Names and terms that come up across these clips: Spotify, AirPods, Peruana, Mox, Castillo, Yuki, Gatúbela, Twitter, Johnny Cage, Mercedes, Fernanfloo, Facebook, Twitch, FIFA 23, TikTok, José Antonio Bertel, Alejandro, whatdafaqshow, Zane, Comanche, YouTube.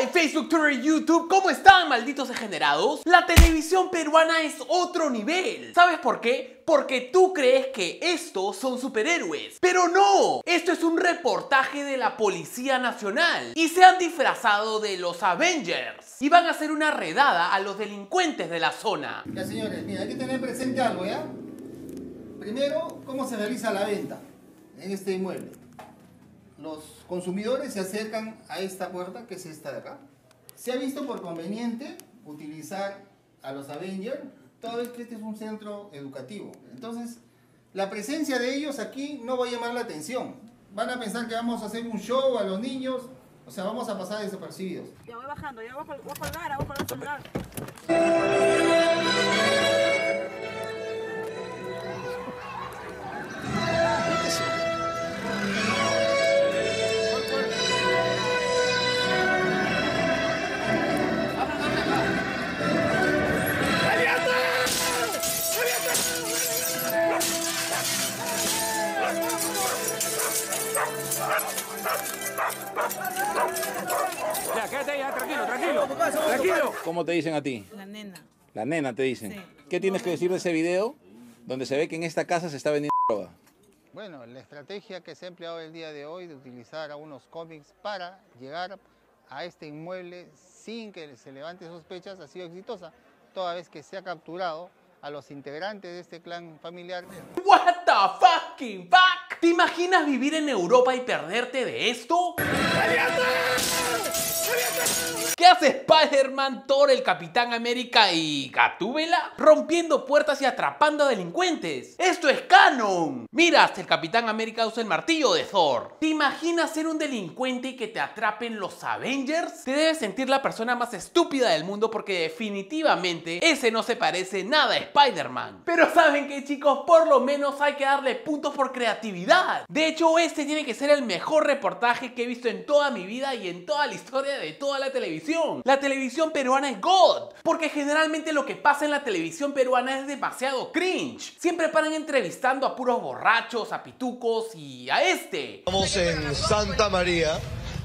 Spotify, Facebook, Twitter, YouTube. ¿Cómo están, malditos degenerados? La televisión peruana es otro nivel. ¿Sabes por qué? Porque tú crees que estos son superhéroes, pero no, esto es un reportaje de la Policía Nacional y se han disfrazado de los Avengers y van a hacer una redada a los delincuentes de la zona. Ya, señores, mira, hay que tener presente algo, ¿ya? Primero, cómo se realiza la venta en este inmueble. Los consumidores se acercan a esta puerta, que es esta de acá. Se ha visto por conveniente utilizar a los Avengers. Toda vez que este es un centro educativo. Entonces, la presencia de ellos aquí no va a llamar la atención. Van a pensar que vamos a hacer un show a los niños. O sea, vamos a pasar desapercibidos. Ya voy bajando, ya voy a colgar, Ya, quédate ya, tranquilo, tranquilo. Tranquilo. ¿Cómo te dicen a ti? La nena. La nena te dicen. Sí. ¿Qué tienes que decir de ese video donde se ve que en esta casa se está vendiendo droga? Bueno, la estrategia que se ha empleado el día de hoy de utilizar a unos cómics para llegar a este inmueble sin que se levante sospechas ha sido exitosa, toda vez que se ha capturado a los integrantes de este clan familiar. What the fucking fuck? ¿Te imaginas vivir en Europa y perderte de esto? ¿Qué hace Spider-Man, Thor, el Capitán América y Gatúbela? Rompiendo puertas y atrapando a delincuentes. ¡Esto es canon! Mira, hasta el Capitán América usa el martillo de Thor. ¿Te imaginas ser un delincuente y que te atrapen los Avengers? Te debes sentir la persona más estúpida del mundo porque definitivamente ese no se parece nada a Spider-Man. Pero ¿saben qué, chicos? Por lo menos hay que darle puntos por creatividad. De hecho, este tiene que ser el mejor reportaje que he visto en toda mi vida y en toda la historia de toda la televisión. La televisión peruana es God, porque generalmente lo que pasa en la televisión peruana es demasiado cringe. Siempre paran entrevistando a puros borrachos, a pitucos y a este. Estamos en Santa María,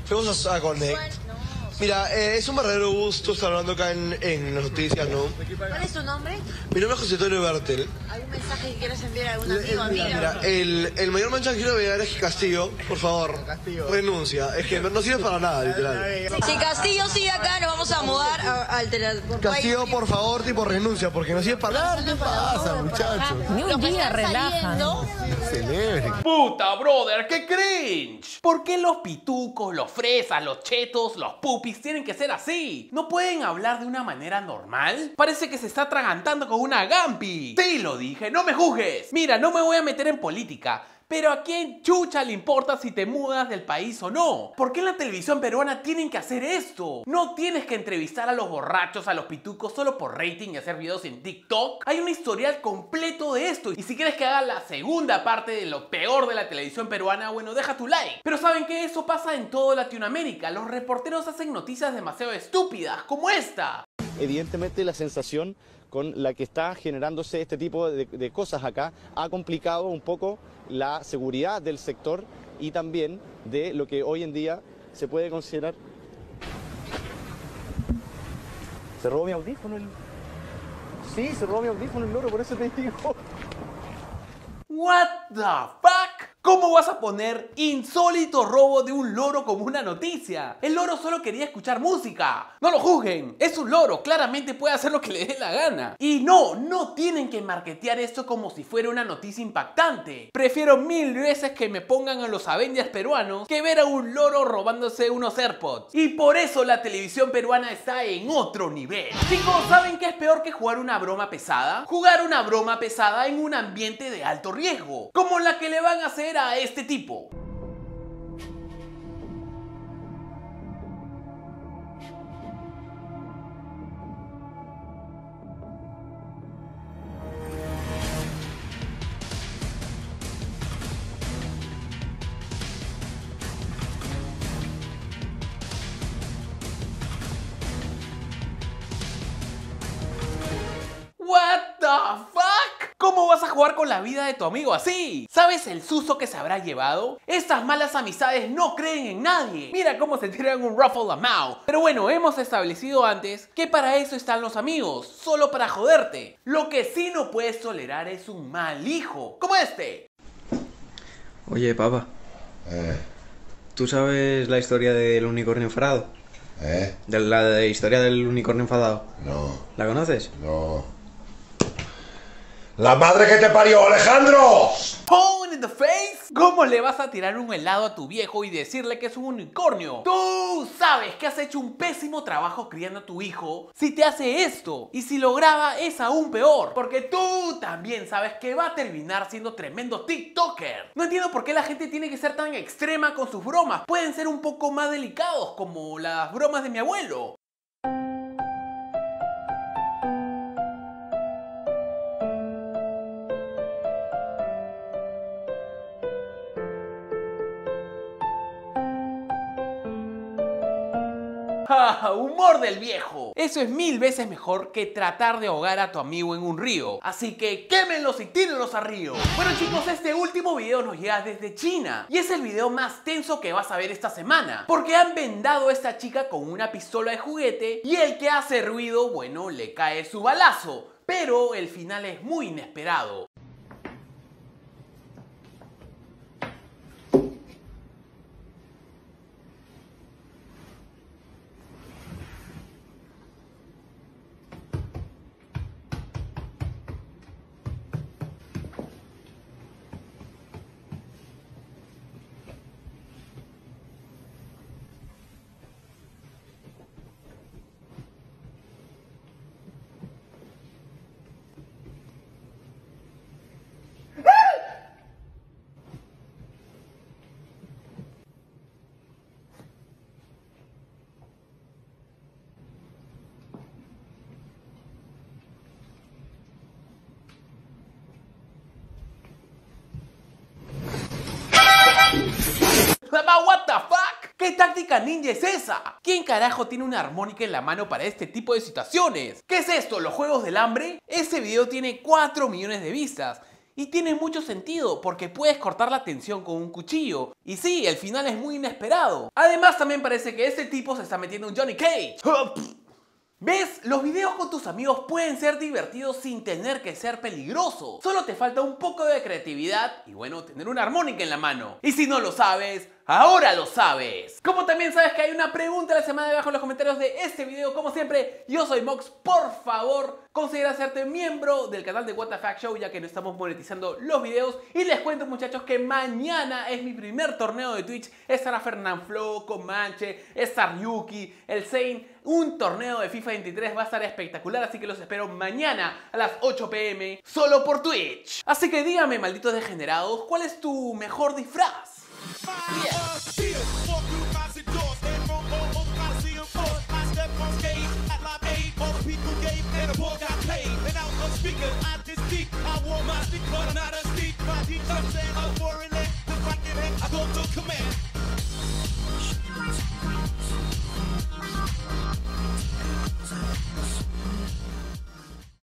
fuimos a Connect. Mira, es un verdadero gusto estar hablando acá en las noticias, ¿no? ¿Cuál es tu nombre? Mi nombre es José Antonio Bertel. ¿Hay un mensaje que quieras enviar a algún amigo, amiga? Mira, el mayor mensaje que quiero enviar es que Castillo, por favor, Castillo renuncia. Es que no sirve para nada, literal. Si Castillo sigue acá, nos vamos a mudar al teléfono. Castillo, por favor, tipo, renuncia, porque no sirve para nada. ¿Qué pasa, muchachos? Ni un día relaja, ¿no? Celebre. ¡Puta, brother! ¡Qué cringe! ¿Por qué los pitucos, los fresas, los chetos, los pupis tienen que ser así? ¿No pueden hablar de una manera normal? Parece que se está atragantando con una gampi. Sí, lo dije, no me juzgues. Mira, no me voy a meter en política, pero ¿a quién chucha le importa si te mudas del país o no? ¿Por qué en la televisión peruana tienen que hacer esto? ¿No tienes que entrevistar a los borrachos, a los pitucos solo por rating y hacer videos en TikTok? Hay un historial completo de esto. Y si quieres que haga la segunda parte de lo peor de la televisión peruana, bueno, deja tu like. Pero ¿saben qué? Eso pasa en toda Latinoamérica. Los reporteros hacen noticias demasiado estúpidas, como esta. Evidentemente la sensación con la que está generándose este tipo de cosas acá ha complicado un poco la seguridad del sector y también de lo que hoy en día se puede considerar. Se robó mi audífono el... Sí, se robó mi audífono el loro, por eso te digo. What the fuck? ¿Cómo vas a poner insólito robo de un loro como una noticia? El loro solo quería escuchar música. No lo juzguen, es un loro, claramente puede hacer lo que le dé la gana. Y no, no tienen que marketear esto como si fuera una noticia impactante. Prefiero 1000 veces que me pongan a los Avengers peruanos que ver a un loro robándose unos AirPods. Y por eso la televisión peruana está en otro nivel. Chicos, ¿saben qué es peor que jugar una broma pesada? Jugar una broma pesada en un ambiente de alto riesgo, como la que le van a hacer a este tipo. What the fuck? ¿Cómo vas a jugar con la vida de tu amigo así? ¿Sabes el susto que se habrá llevado? Estas malas amistades no creen en nadie. Mira cómo se tiran un ruffle a Mao. Pero bueno, hemos establecido antes que para eso están los amigos, solo para joderte. Lo que sí no puedes tolerar es un mal hijo, como este. Oye, papá. ¿Tú sabes la historia del unicornio enfadado? ¿De la historia del unicornio enfadado? No. ¿La conoces? No. ¡La madre que te parió, Alejandro! ¡Pone in the face! ¿Cómo le vas a tirar un helado a tu viejo y decirle que es un unicornio? Tú sabes que has hecho un pésimo trabajo criando a tu hijo si te hace esto. Y si lo graba es aún peor, porque tú también sabes que va a terminar siendo tremendo TikToker. No entiendo por qué la gente tiene que ser tan extrema con sus bromas. Pueden ser un poco más delicados, como las bromas de mi abuelo. ¡Ja! ¡Humor del viejo! Eso es 1000 veces mejor que tratar de ahogar a tu amigo en un río. Así que quémenlos y tírenlos a río. Bueno chicos, este último video nos llega desde China. Y es el video más tenso que vas a ver esta semana. Porque han vendado a esta chica con una pistola de juguete. Y el que hace ruido, bueno, le cae su balazo. Pero el final es muy inesperado. What the fuck? ¿Qué táctica ninja es esa? ¿Quién carajo tiene una armónica en la mano para este tipo de situaciones? ¿Qué es esto? ¿Los juegos del hambre? Este video tiene 4 millones de vistas y tiene mucho sentido porque puedes cortar la tensión con un cuchillo. Y sí, el final es muy inesperado. Además también parece que este tipo se está metiendo un Johnny Cage. ¿Ves? Los videos con tus amigos pueden ser divertidos sin tener que ser peligrosos. Solo te falta un poco de creatividad y bueno, tener una armónica en la mano. Y si no lo sabes, ahora lo sabes. Como también sabes que hay una pregunta de la semana debajo en los comentarios de este video. Como siempre, yo soy Mox. Por favor, considera hacerte miembro del canal de What the Fuck Show, ya que no estamos monetizando los videos. Y les cuento, muchachos, que mañana es mi primer torneo de Twitch. Estará Fernanfloo, Comanche, estará Yuki, el Zane. Un torneo de FIFA 23 va a estar espectacular, así que los espero mañana a las 8 p.m. solo por Twitch. Así que dígame, malditos degenerados, ¿cuál es tu mejor disfraz? Yeah.